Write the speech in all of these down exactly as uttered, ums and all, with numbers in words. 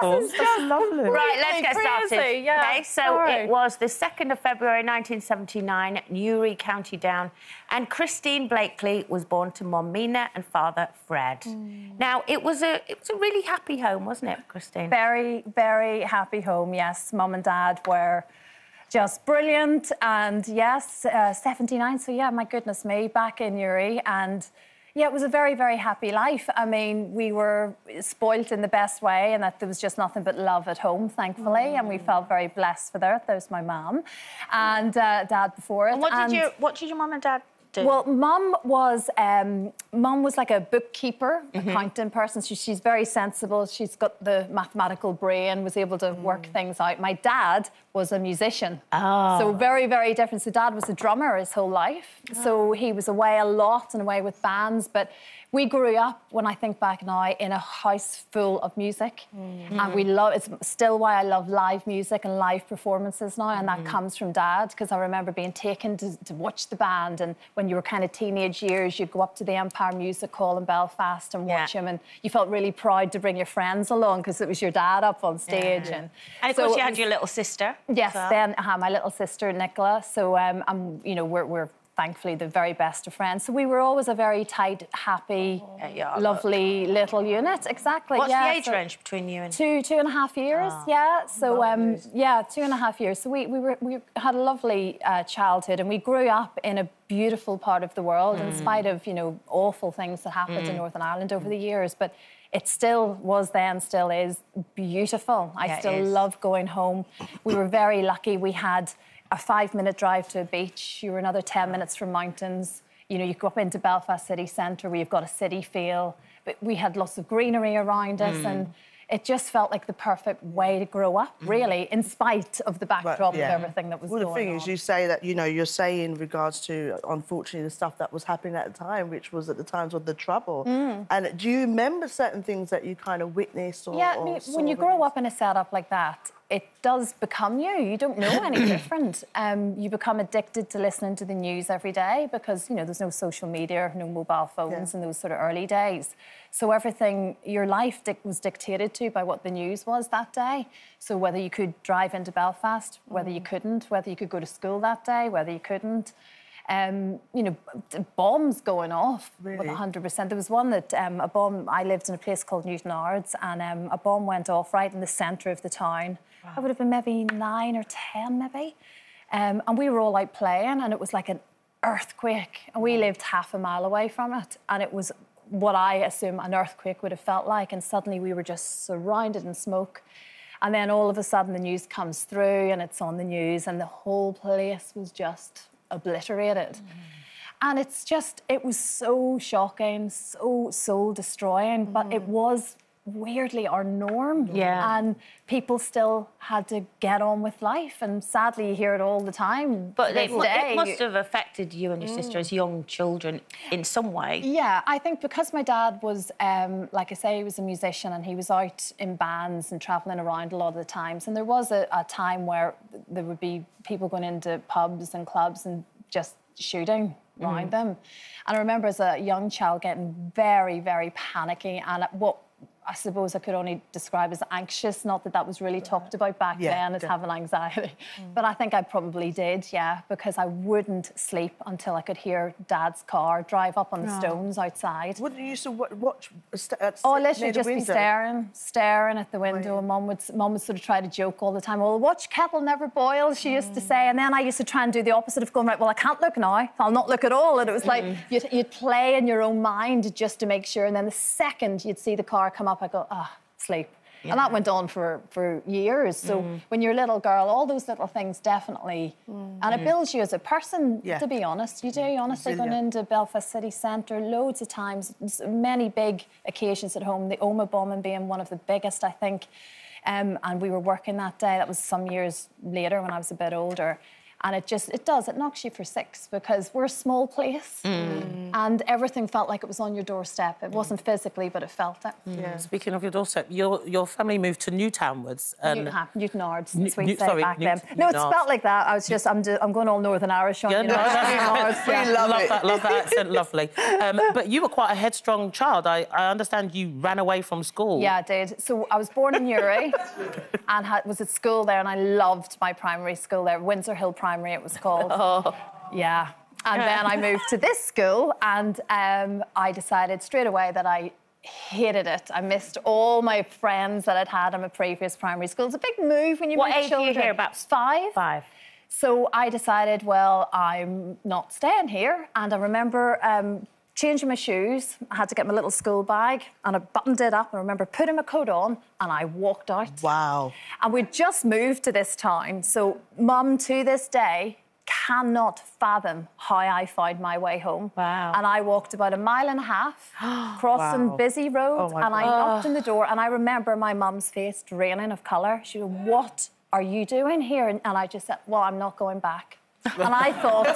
Paul. This is just lovely. Right, let's get crazy. started. Yeah. Okay, so Sorry. it was the second of February nineteen seventy-nine, Newry, County Down, and Christine Blakeley was born to Mum Mina and Father Fred. Mm. Now it was a it was a really happy home, wasn't it, Christine? Very, very happy home. Yes, Mum and Dad were just brilliant, and yes, uh, seventy-nine. So yeah, my goodness me, back in Newry, and. Yeah, it was a very, very happy life. I mean, we were spoilt in the best way, and that there was just nothing but love at home, thankfully, mm. and we felt very blessed for that. There's my mum and uh, dad before it. And what did and... you? What did your mum and dad? Do? Well, mum was um, mum was like a bookkeeper, mm-hmm. accountant person. She, she's very sensible. She's got the mathematical brain, was able to mm. work things out. My dad was a musician, oh. so very, very different. So dad was a drummer his whole life. Oh. So he was away a lot and away with bands. But we grew up, when I think back now, in a house full of music, mm-hmm. and we love. It's still why I love live music and live performances now, and mm-hmm. that comes from dad, because I remember being taken to, to watch the band, and when you were kind of teenage years, you'd go up to the Empire Music Hall in Belfast and watch yeah. him, and you felt really proud to bring your friends along because it was your dad up on stage. Yeah. And, and of so course, you had your little sister. Yes, well. then I had my little sister, Nicola. So, um, I'm, you know, we're, we're thankfully the very best of friends. So we were always a very tight, happy, oh. yeah, lovely little unit. Exactly. What's yeah, the age so range between you and two, two and a half years? Oh. Yeah. So, um, yeah, two and a half years. So we we were we had a lovely uh, childhood, and we grew up in a beautiful part of the world, mm. in spite of, you know, awful things that happened mm. in Northern Ireland over mm. the years. But it still was then, still is beautiful. I yeah, still love going home. We were very lucky. We had a five-minute drive to a beach. You were another ten minutes from mountains. You know, you go up into Belfast city centre where you've got a city feel. But we had lots of greenery around us, mm. and it just felt like the perfect way to grow up, really, mm. in spite of the backdrop but, yeah. of everything that was well, going on. Well, the thing on. is, you say that, you know, you're saying in regards to, unfortunately, the stuff that was happening at the time, which was at the times of the trouble. Mm. And do you remember certain things that you kind of witnessed? Or, yeah, or when you grow up in a setup like that, it does become you. You don't know any different. Um, you become addicted to listening to the news every day because, you know, there's no social media, no mobile phones yeah. in those sort of early days. So everything, your life dic was dictated to by what the news was that day. So whether you could drive into Belfast, whether mm. you couldn't, whether you could go to school that day, whether you couldn't. Um, you know, bombs going off really? with one hundred percent. There was one that, um, a bomb, I lived in a place called Newtownards, and um, a bomb went off right in the centre of the town. Wow. I would have been maybe nine or ten, maybe. Um, and we were all out playing, and it was like an earthquake. And we lived half a mile away from it, and it was what I assume an earthquake would have felt like, and suddenly we were just surrounded in smoke. And then all of a sudden the news comes through, and it's on the news, and the whole place was just obliterated. Mm. And it's just, it was so shocking, so soul-destroying, mm. but it was weirdly our norm. Yeah. And people still had to get on with life, and sadly you hear it all the time. But it, it must have affected you and your mm. sister as young children in some way. Yeah, I think because my dad was, um, like I say, he was a musician, and he was out in bands and travelling around a lot of the times. And there was a, a time where there would be people going into pubs and clubs and just shooting around mm. them. And I remember as a young child getting very, very panicky, and at what I suppose I could only describe as anxious, not that that was really talked about back yeah, then as yeah. having anxiety. Mm. But I think I probably did, yeah, because I wouldn't sleep until I could hear Dad's car drive up on the no. stones outside. What did you used to watch? At, oh, literally just be staring, staring at the window. Oh, yeah. And Mum would, Mum would sort of try to joke all the time, well, watch kettle never boils, she mm. used to say. And then I used to try and do the opposite of going, right, well, I can't look now, I'll not look at all. And it was mm. like you'd, you'd play in your own mind just to make sure. And then the second you'd see the car come up, I go, ah, oh, sleep. Yeah. And that went on for, for years. So mm. when you're a little girl, all those little things definitely... Mm. And it builds you as a person, yeah. to be honest. You do, honestly, yeah. going into Belfast city centre loads of times, many big occasions at home, the Oma bombing being one of the biggest, I think. Um, and we were working that day. That was some years later when I was a bit older. And it just, it does, it knocks you for six because we're a small place mm. and everything felt like it was on your doorstep. It mm. wasn't physically, but it felt it. Mm. Yeah. Speaking of your doorstep, your your family moved to Newtownards. And... Newtownards, New as we New say sorry, back New then. New no, it's felt like that. I was just, I'm, do, I'm going all Northern Irish on yeah, you know, Newtownards. Yeah. Love, love that, love that accent, lovely. Um, but you were quite a headstrong child. I, I understand you ran away from school. Yeah, I did. So I was born in Uri and had, was at school there and I loved my primary school there, Windsor Hill Primary. Primary, it was called. Oh. Yeah. And then I moved to this school and um, I decided straight away that I hated it. I missed all my friends that I'd had in my previous primary school. It's a big move when you what move children. What age were you here, about? Five. Five. So I decided, well, I'm not staying here. And I remember um, changing my shoes. I had to get my little school bag and I buttoned it up. And I remember putting my coat on and I walked out. Wow. And we'd just moved to this town. So Mum, to this day, cannot fathom how I found my way home. Wow. And I walked about a mile and a half, crossing wow. busy roads, oh and I knocked on the door and I remember my mum's face draining of colour. She said, what are you doing here? And I just said, well, I'm not going back. And I thought,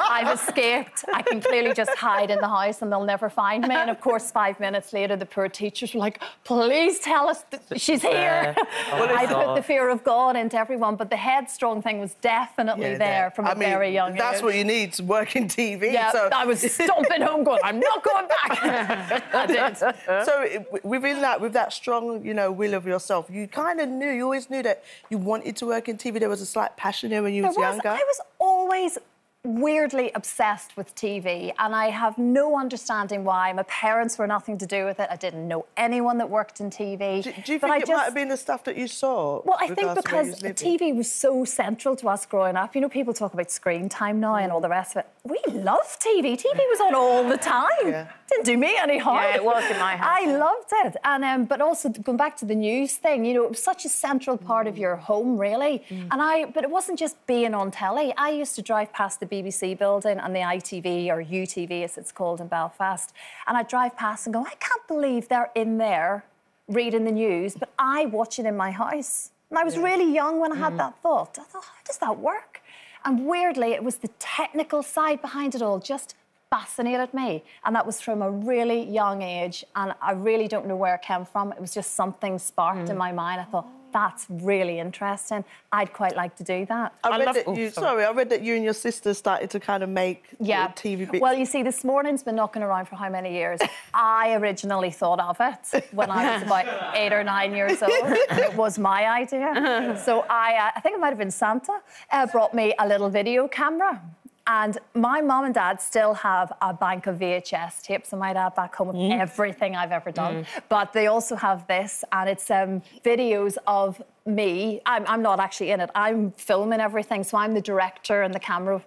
I've escaped. I can clearly just hide in the house and they'll never find me. And, of course, five minutes later, the poor teachers were like, please tell us that she's here. Oh, I God. put the fear of God into everyone, but the headstrong thing was definitely yeah, there from I a mean, very young that's age. That's what you need to work in T V. Yeah, so... I was stomping home going, I'm not going back. I did. So within that, with that strong, you know, will of yourself, you kind of knew, you always knew that you wanted to work in T V. There was a slight passion there when you there was younger. I was always weirdly obsessed with T V and I have no understanding why. My parents were nothing to do with it. I didn't know anyone that worked in T V. Do, do you think it just... might have been the stuff that you saw? Well, I think because T V was so central to us growing up. You know, people talk about screen time now mm. and all the rest of it. We love T V. T V was on all the time. Yeah. Didn't do me any harm. Yeah, it was in my house. I loved it. And um, but also, going back to the news thing, you know, it was such a central part mm. of your home, really. Mm. And I... But it wasn't just being on telly. I used to drive past the B B C building and the I T V or U T V as it's called in Belfast and I drive past and go, I can't believe they're in there reading the news but I watch it in my house. And I was yeah. really young when I had mm. that thought. I thought, how does that work? And weirdly it was the technical side behind it all just fascinated me and that was from a really young age and I really don't know where it came from. It was just something sparked mm. in my mind. I thought, that's really interesting. I'd quite like to do that. I, I read love... that you, Ooh, sorry. sorry, I read that you and your sister started to kind of make yeah. T V bits. Well, you see, This Morning's been knocking around for how many years? I originally thought of it when I was about eight or nine years old. It was my idea. So I, uh, I think it might have been Santa, uh, brought me a little video camera. And my mum and dad still have a bank of V H S tapes in my dad back home of mm. everything I've ever done. Mm. But they also have this, and it's um, videos of me. I'm, I'm not actually in it. I'm filming everything, so I'm the director and the camera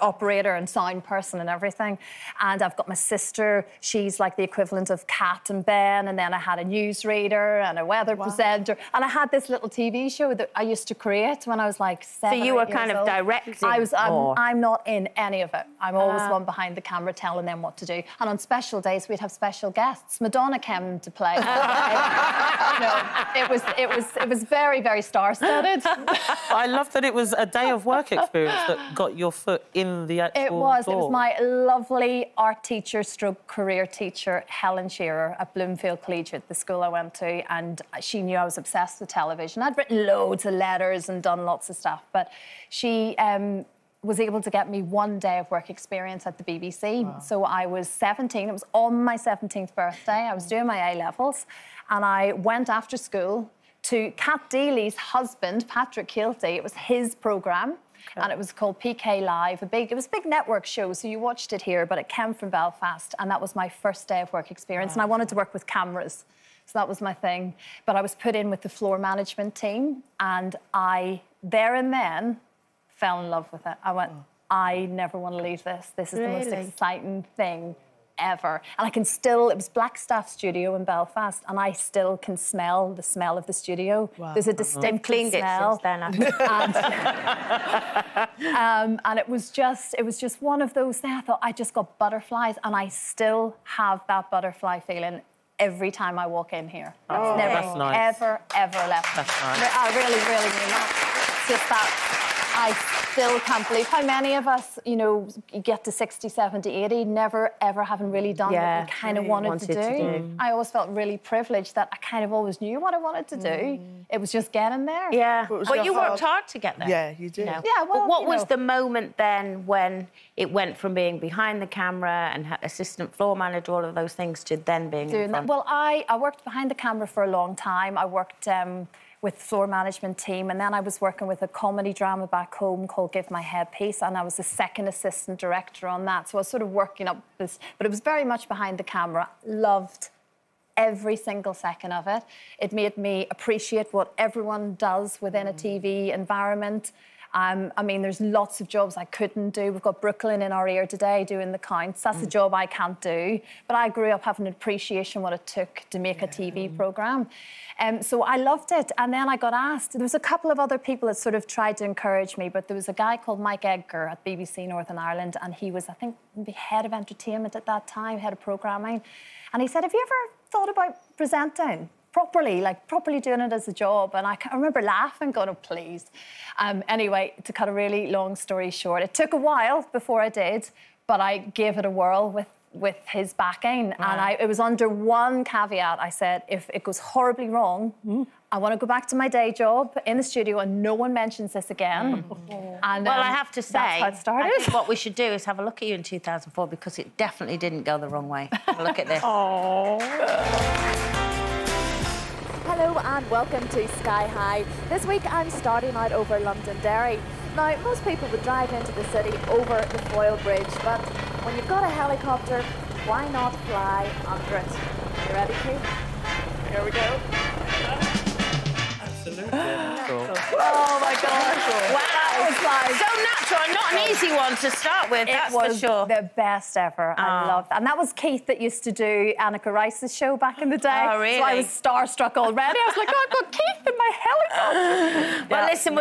operator and sound person and everything. And I've got my sister. She's like the equivalent of Kat and Ben. And then I had a newsreader and a weather wow. presenter. And I had this little T V show that I used to create when I was like seven. So you were kind of directing. I was. I'm, I'm not in any of it. I'm always uh. one behind the camera telling them what to do. And on special days we'd have special guests. Madonna came to play. You know, it was. It was. It was very, very star-studded. I love that it was a day of work experience that got your foot in. The actual it was. Door. It was my lovely art teacher stroke career teacher, Helen Shearer, at Bloomfield Collegiate, the school I went to, and she knew I was obsessed with television. I'd written loads of letters and done lots of stuff, but she um, was able to get me one day of work experience at the B B C. Wow. So I was seventeen. It was on my seventeenth birthday. I was doing my A levels, and I went after school to Cat Deeley's husband, Patrick Kielty. It was his programme. Okay. And it was called P K Live. A big, it was a big network show, so you watched it here, but it came from Belfast, and that was my first day of work experience. Wow. And I wanted to work with cameras, so that was my thing. But I was put in with the floor management team, and I, there and then, fell in love with it. I went, oh. I never want to leave this. This is really? the most exciting thing ever. And I can still, it was Blackstaff Studio in Belfast, and I still can smell the smell of the studio. Wow. There's a distinct clean smell. It since then. And, um, and it was just, it was just one of those things. I thought, I just got butterflies, and I still have that butterfly feeling every time I walk in here. That's oh, never, that's nice. ever, ever left. That's nice. I really, really mean that. It's just that. I still can't believe how many of us, you know, get to sixty, seventy, eighty, never ever having really done yeah, what we kind of wanted, wanted to, do. to do. I always felt really privileged that I kind of always knew what I wanted to do. Mm. It was just getting there. Yeah, but, but you hard. worked hard to get there. Yeah, you did. You know? Yeah, well, but what was know. the moment then when it went from being behind the camera and assistant floor manager, all of those things, to then being Doing in front? That. Well, I, I worked behind the camera for a long time. I worked... Um, with the floor management team, and then I was working with a comedy drama back home called Give My Head Peace, and I was the second assistant director on that, so I was sort of working up this, but it was very much behind the camera. Loved every single second of it. It made me appreciate what everyone does within a T V environment. Um, I mean, there's lots of jobs I couldn't do. We've got Brooklyn in our ear today doing the counts. That's mm. a job I can't do. But I grew up having an appreciation what it took to make yeah. a T V programme. Um, so I loved it. And then I got asked... There was a couple of other people that sort of tried to encourage me, but there was a guy called Mike Edgar at B B C Northern Ireland, and he was, I think, head of entertainment at that time, head of programming. And he said, have you ever thought about presenting? Properly, like, properly doing it as a job. And I, I remember laughing, going, oh, please. Um, anyway, to cut a really long story short, it took a while before I did, but I gave it a whirl with, with his backing. Wow. And I, it was under one caveat. I said, if it goes horribly wrong, mm. I want to go back to my day job in the studio and no one mentions this again. Mm. And, well, um, I have to say, that's how it started. I think what we should do is have a look at you in two thousand four, because it definitely didn't go the wrong way. Have a look at this. Aww. Hello and welcome to Sky High. This week I'm starting out over Londonderry. Now, most people would drive into the city over the Foyle Bridge, but when you've got a helicopter, why not fly under it? You ready, Keith? Here we go. Absolutely. Natural. Oh my gosh. Wow. That was like... So natural, and not an easy one to start with, it that's was for sure. The best ever. Oh. I loved that. And that was Keith that used to do Annika Rice's show back in the day. Oh, really? So I was starstruck already. I was like, oh, I've got Keith in my helicopter. Well, yeah. listen,